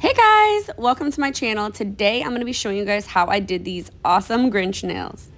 Hey guys, welcome to my channel. Today I'm going to be showing you guys how I did these awesome Grinch nails.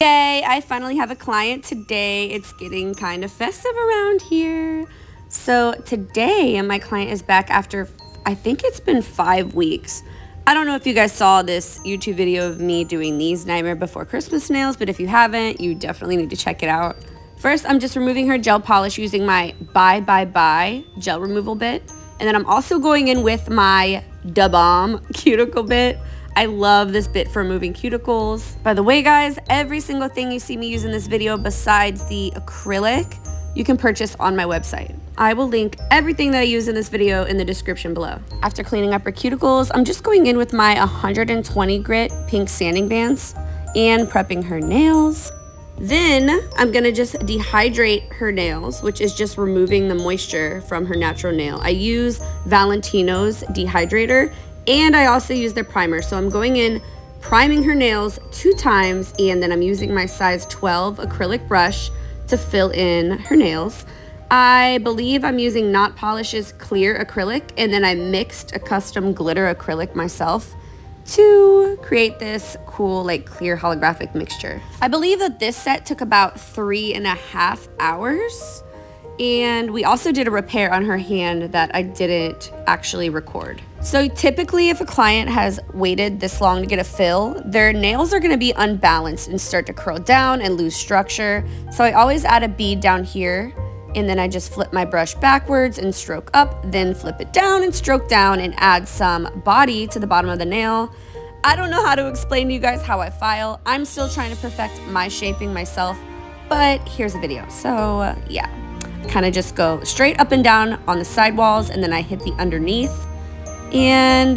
Yay, I finally have a client today. It's getting kind of festive around here. So today my client is back after I think it's been 5 weeks. I don't know if you guys saw this YouTube video of me doing these Nightmare Before Christmas nails, but if you haven't, you definitely need to check it out. First, I'm just removing her gel polish using my Bye Bye Bye gel removal bit. And then I'm also going in with my Da Bomb cuticle bit. I love this bit for removing cuticles. By the way, guys, every single thing you see me use in this video besides the acrylic, you can purchase on my website. I will link everything that I use in this video in the description below. After cleaning up her cuticles, I'm just going in with my 120 grit pink sanding bands and prepping her nails. Then I'm gonna just dehydrate her nails, which is just removing the moisture from her natural nail. I use Valentino's dehydrator and I also use their primer. So I'm going in, priming her nails 2 times, and then I'm using my size 12 acrylic brush to fill in her nails. I believe I'm using Knot Polish's clear acrylic, and then I mixed a custom glitter acrylic myself to create this cool like clear holographic mixture. I believe that this set took about 3.5 hours, and we also did a repair on her hand that I didn't actually record. So typically if a client has waited this long to get a fill, their nails are gonna be unbalanced and start to curl down and lose structure. So I always add a bead down here, and then I just flip my brush backwards and stroke up, then flip it down and stroke down and add some body to the bottom of the nail. I don't know how to explain to you guys how I file. I'm still trying to perfect my shaping myself, but here's a video. So yeah, kind of just go straight up and down on the sidewalls, and then I hit the underneath. And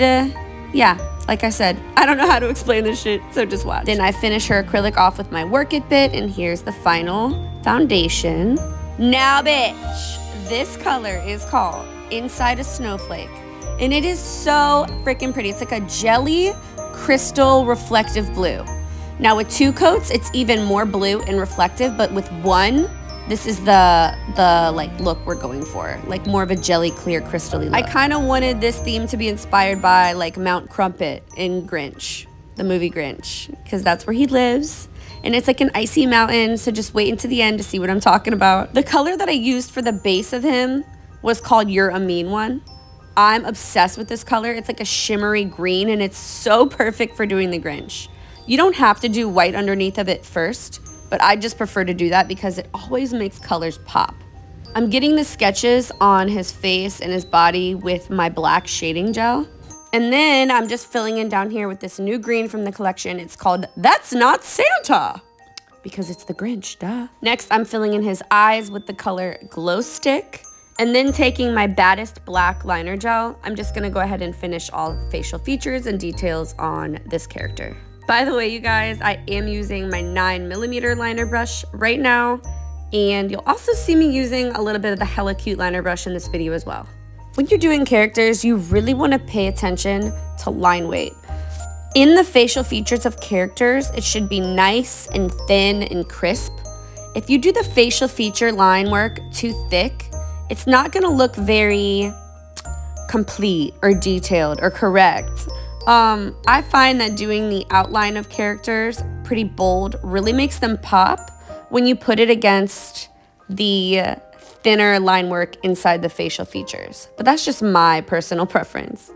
yeah, like I said, I don't know how to explain this shit, so just watch. Then I finish her acrylic off with my Work It bit, and here's the final foundation. Now bitch, this color is called Inside a Snowflake, and it is so freaking pretty. It's like a jelly crystal reflective blue. Now with 2 coats, it's even more blue and reflective, but with 1, this is the like look we're going for, like more of a jelly clear crystal-y look. I kind of wanted this theme to be inspired by like Mount Crumpet in Grinch, the movie Grinch, because that's where he lives. And it's like an icy mountain, so just wait until the end to see what I'm talking about. The color that I used for the base of him was called You're a Mean One. I'm obsessed with this color. It's like a shimmery green, and it's so perfect for doing the Grinch. You don't have to do white underneath of it first, but I just prefer to do that because it always makes colors pop. I'm getting the sketches on his face and his body with my black shading gel. And then I'm just filling in down here with this new green from the collection. It's called That's Not Santa, because it's the Grinch, duh. Next, I'm filling in his eyes with the color Glow Stick. And then taking my Baddest Black Liner Gel, I'm just gonna go ahead and finish all facial features and details on this character. By the way, you guys, I am using my 9mm liner brush right now. And you'll also see me using a little bit of the Hella Cute liner brush in this video as well. When you're doing characters, you really want to pay attention to line weight. In the facial features of characters, it should be nice and thin and crisp. If you do the facial feature line work too thick, it's not going to look very complete or detailed or correct. I find that doing the outline of characters pretty bold really makes them pop when you put it against the thinner line work inside the facial features, but that's just my personal preference.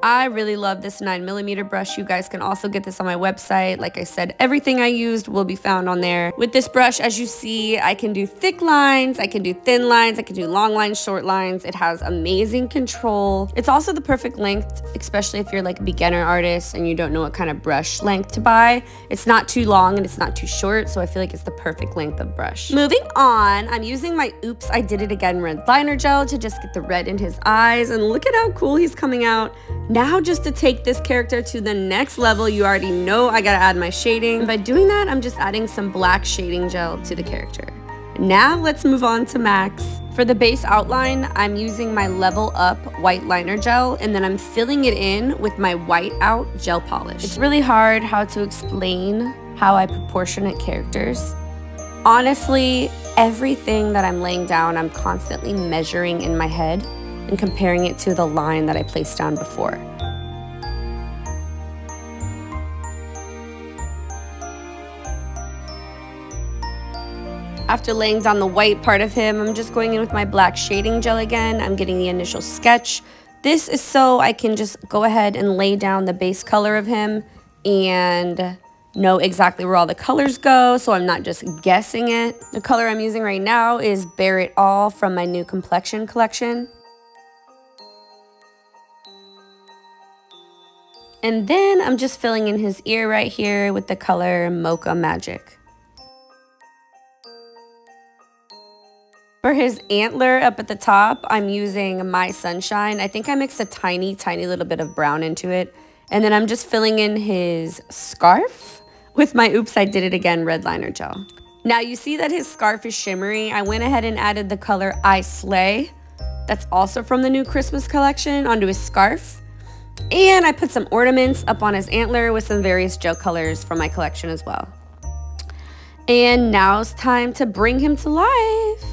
I really love this 9mm brush. You guys can also get this on my website. Like I said, everything I used will be found on there. With this brush, as you see, I can do thick lines, I can do thin lines, I can do long lines, short lines. It has amazing control. It's also the perfect length, especially if you're like a beginner artist and you don't know what kind of brush length to buy. It's not too long and it's not too short, so I feel like it's the perfect length of brush. Moving on, I'm using my Oops, I Did It Again red liner gel to just get the red in his eyes, and look at how cool he's coming out. Now just to take this character to the next level, you already know I gotta add my shading. By doing that, I'm just adding some black shading gel to the character. Now let's move on to Max For the base outline, I'm using my Level Up white liner gel, and then I'm filling it in with my white out gel polish. It's really hard how to explain how I proportionate characters. Honestly, everything that I'm laying down, I'm constantly measuring in my head and comparing it to the line that I placed down before. After laying down the white part of him, I'm just going in with my black shading gel again. I'm getting the initial sketch. This is so I can just go ahead and lay down the base color of him and know exactly where all the colors go, so I'm not just guessing it. The color I'm using right now is Bare It All from my new Complexion collection. And then I'm just filling in his ear right here with the color Mocha Magic. For his antler up at the top, I'm using My Sunshine. I think I mixed a tiny little bit of brown into it. And then I'm just filling in his scarf with my Oops, I Did It Again red liner gel. Now you see that his scarf is shimmery. I went ahead and added the color I SLEIGH. That's also from the new Christmas collection onto his scarf. And I put some ornaments up on his antler with some various gel colors from my collection as well. And now it's time to bring him to life.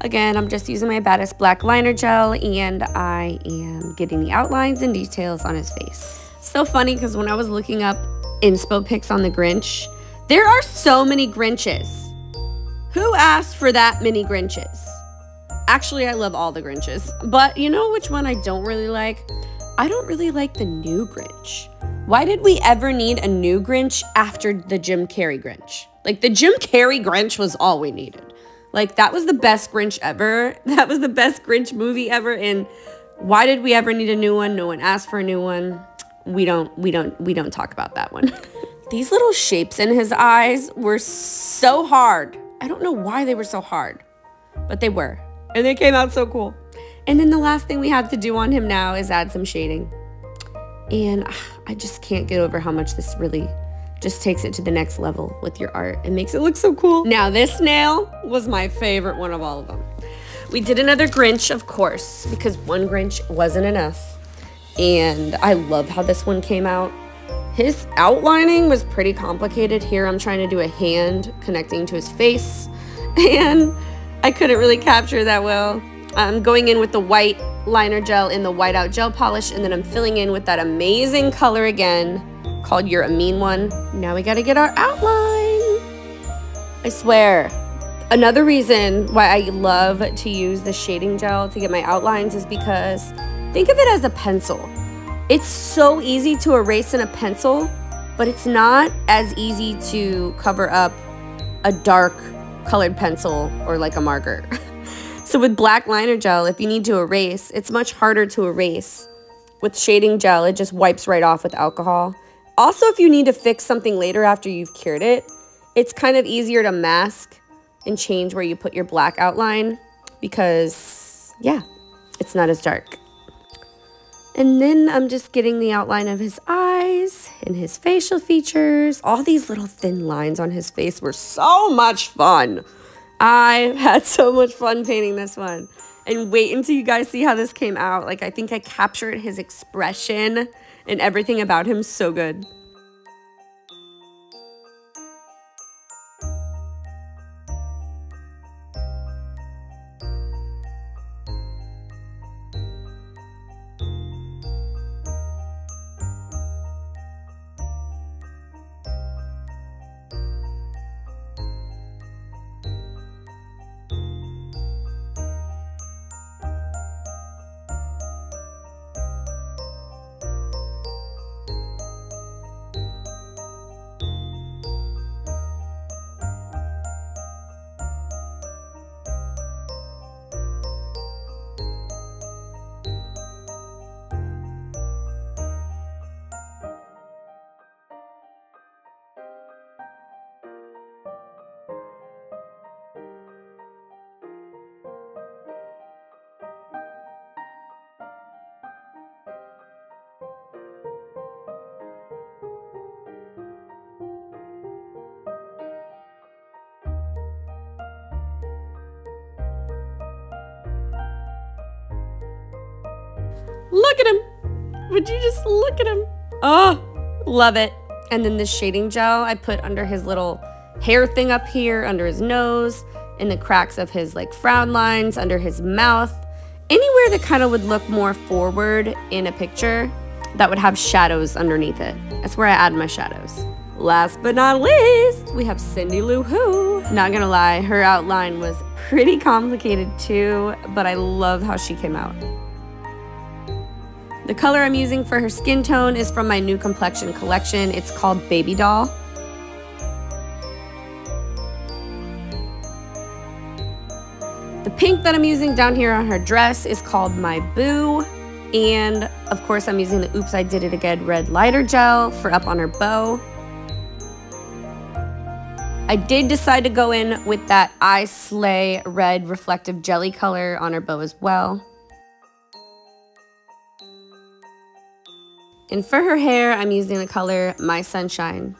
Again, I'm just using my Baddest Black Liner Gel, and I am getting the outlines and details on his face. So funny, because when I was looking up inspo pics on the Grinch, there are so many Grinches. Who asked for that many Grinches? Actually, I love all the Grinches, but you know which one I don't really like? I don't really like the new Grinch. Why did we ever need a new Grinch after the Jim Carrey Grinch? Like, the Jim Carrey Grinch was all we needed. Like, that was the best Grinch ever. That was the best Grinch movie ever. And why did we ever need a new one? No one asked for a new one. We don't talk about that one. These little shapes in his eyes were so hard. I don't know why they were so hard, but they were. And they came out so cool. And then the last thing we have to do on him now is add some shading. And I just can't get over how much this really just takes it to the next level with your art and makes it look so cool. Now, this nail was my favorite one of all of them. We did another Grinch, of course, because one Grinch wasn't enough. And I love how this one came out. His outlining was pretty complicated. Here I'm trying to do a hand connecting to his face, and I couldn't really capture that well. I'm going in with the white liner gel and the white out gel polish, and then I'm filling in with that amazing color again called You're a Mean One. Now we gotta get our outline. I swear, another reason why I love to use the shading gel to get my outlines is because, think of it as a pencil. It's so easy to erase in a pencil, but it's not as easy to cover up a dark colored pencil or like a marker. So with black liner gel, if you need to erase, it's much harder to erase. With shading gel, it just wipes right off with alcohol. Also, if you need to fix something later after you've cured it, it's kind of easier to mask and change where you put your black outline because, yeah, it's not as dark. And then I'm just getting the outline of his eyes and his facial features. All these little thin lines on his face were so much fun. I had so much fun painting this one. And wait until you guys see how this came out. Like, I think I captured his expression and everything about him so good. Look at him. Would you just look at him? Oh, love it. And then this shading gel I put under his little hair thing up here, under his nose, in the cracks of his like frown lines, under his mouth. Anywhere that kind of would look more forward in a picture that would have shadows underneath it. That's where I add my shadows. Last but not least, we have Cindy Lou Who. Not gonna lie, her outline was pretty complicated too, but I love how she came out. The color I'm using for her skin tone is from my new Complexion collection. It's called Baby Doll. The pink that I'm using down here on her dress is called My Boo. And of course I'm using the Oops, I Did It Again red lighter gel for up on her bow. I did decide to go in with that I Slay red reflective jelly color on her bow as well. And for her hair, I'm using the color My Sunshine.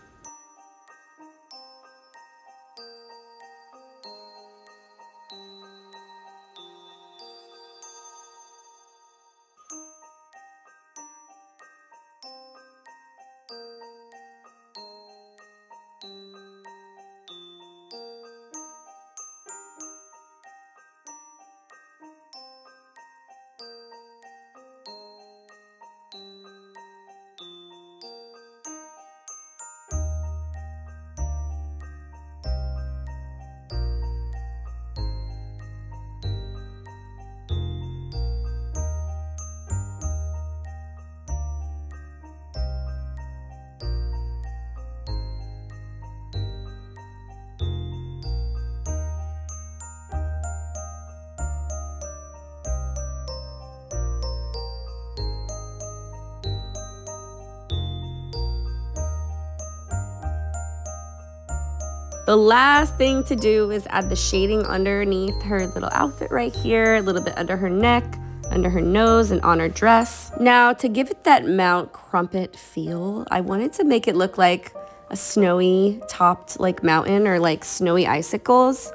The last thing to do is add the shading underneath her little outfit right here, a little bit under her neck, under her nose, and on her dress. Now, to give it that Mount Crumpet feel, I wanted to make it look like a snowy topped like mountain or like snowy icicles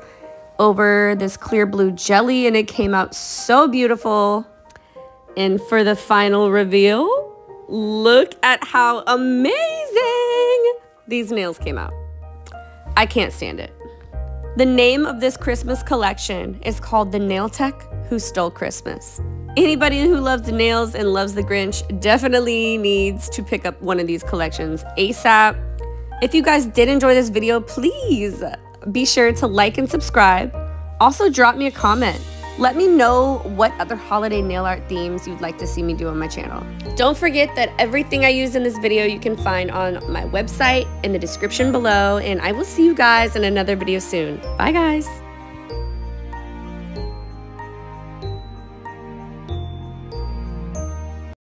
over this clear blue jelly, and it came out so beautiful. And for the final reveal, look at how amazing these nails came out. I can't stand it. The name of this Christmas collection is called The Nail Tech Who Stole Christmas. Anybody who loves nails and loves the Grinch definitely needs to pick up one of these collections ASAP. If you guys did enjoy this video, please be sure to like and subscribe. Also, drop me a comment. Let me know what other holiday nail art themes you'd like to see me do on my channel. Don't forget that everything I used in this video you can find on my website in the description below, and I will see you guys in another video soon. Bye guys.